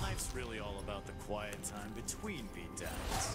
Life's really all about the quiet time between beatdowns.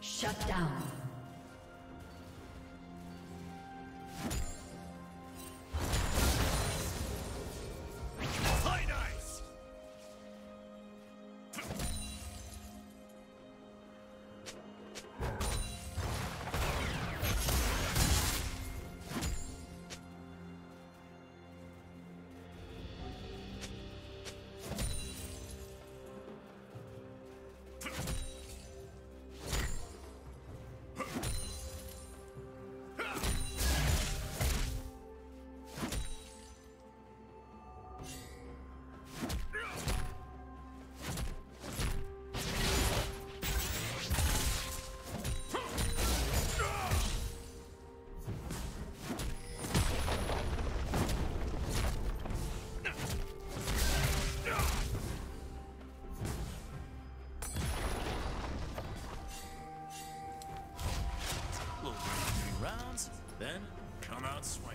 Shut down. Then come out swinging.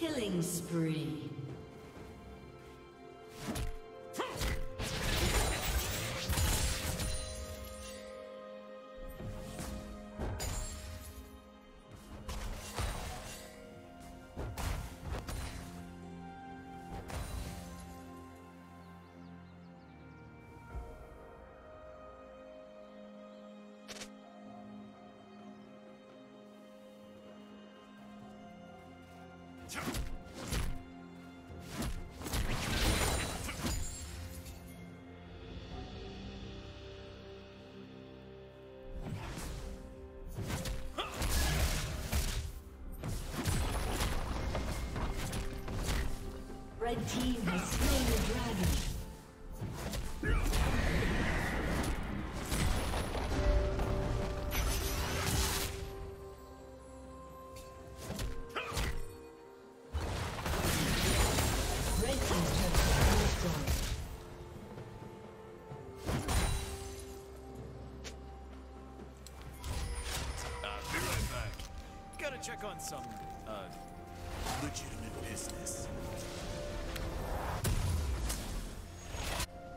Killing spree. Red team has slain the dragon. I'll be right back. Gotta check on some, legitimate business.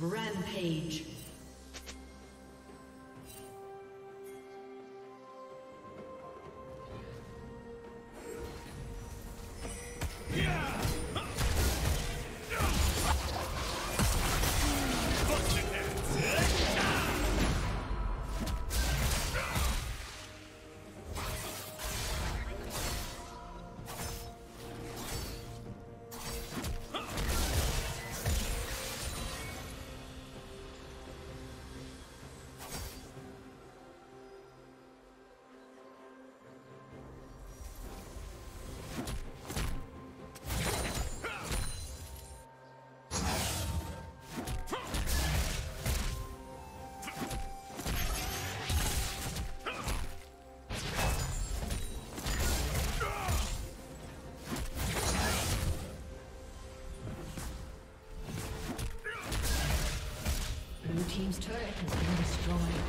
Rampage. Team's turret has been destroyed.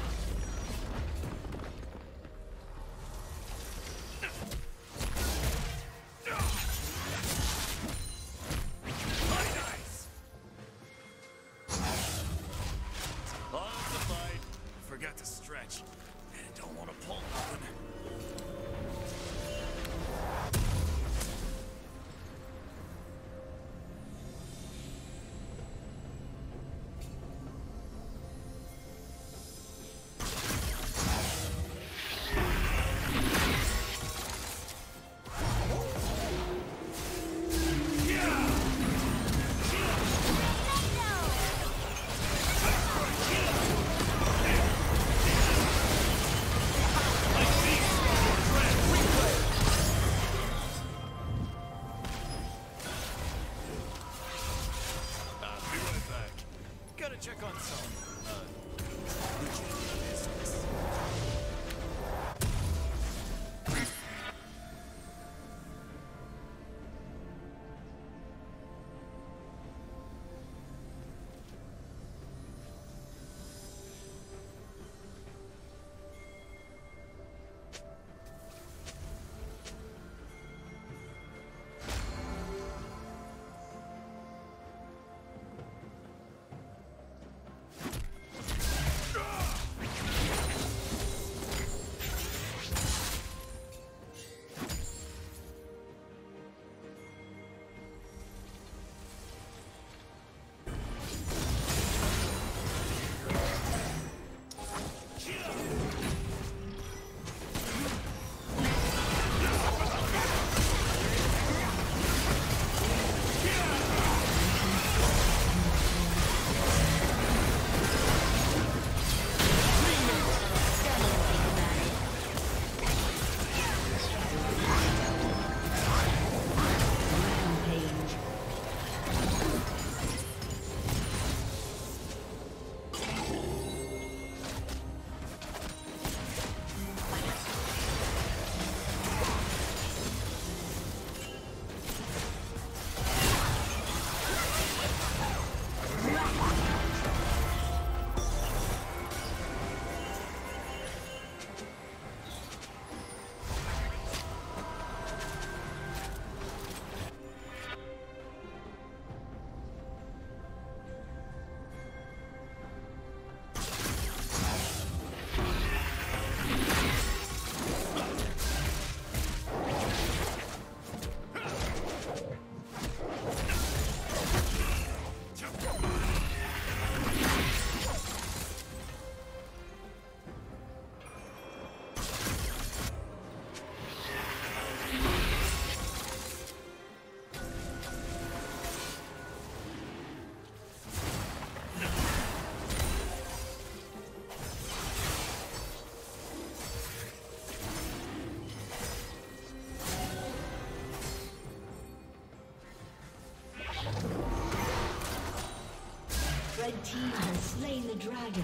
Red team has slain the dragon.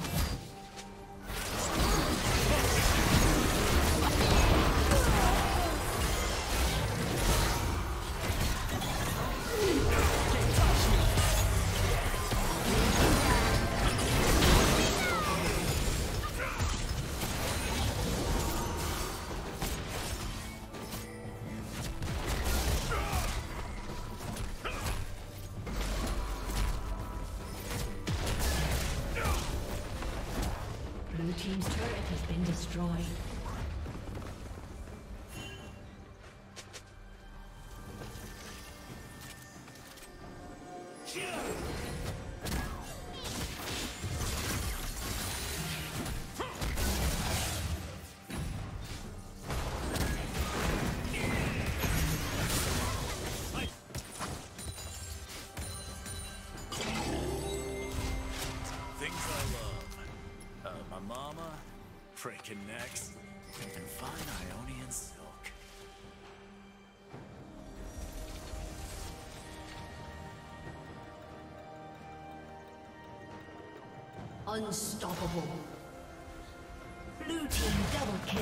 been destroyed. Next, and fine Ionian silk. Unstoppable. Blue team double kill.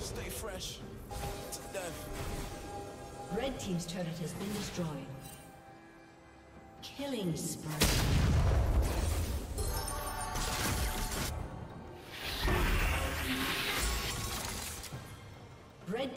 Stay fresh. It's death. Red team's turret has been destroyed. Killing spree. Red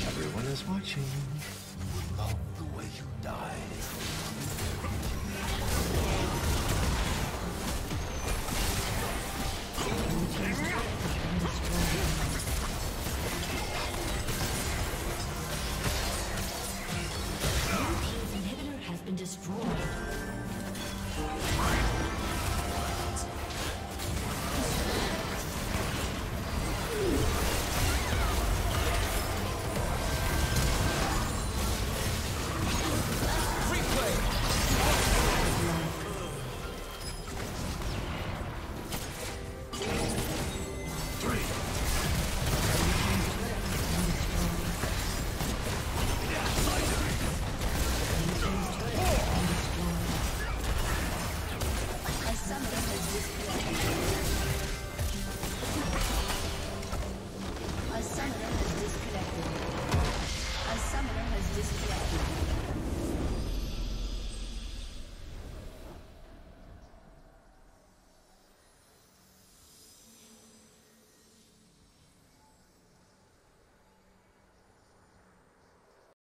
Everyone is watching.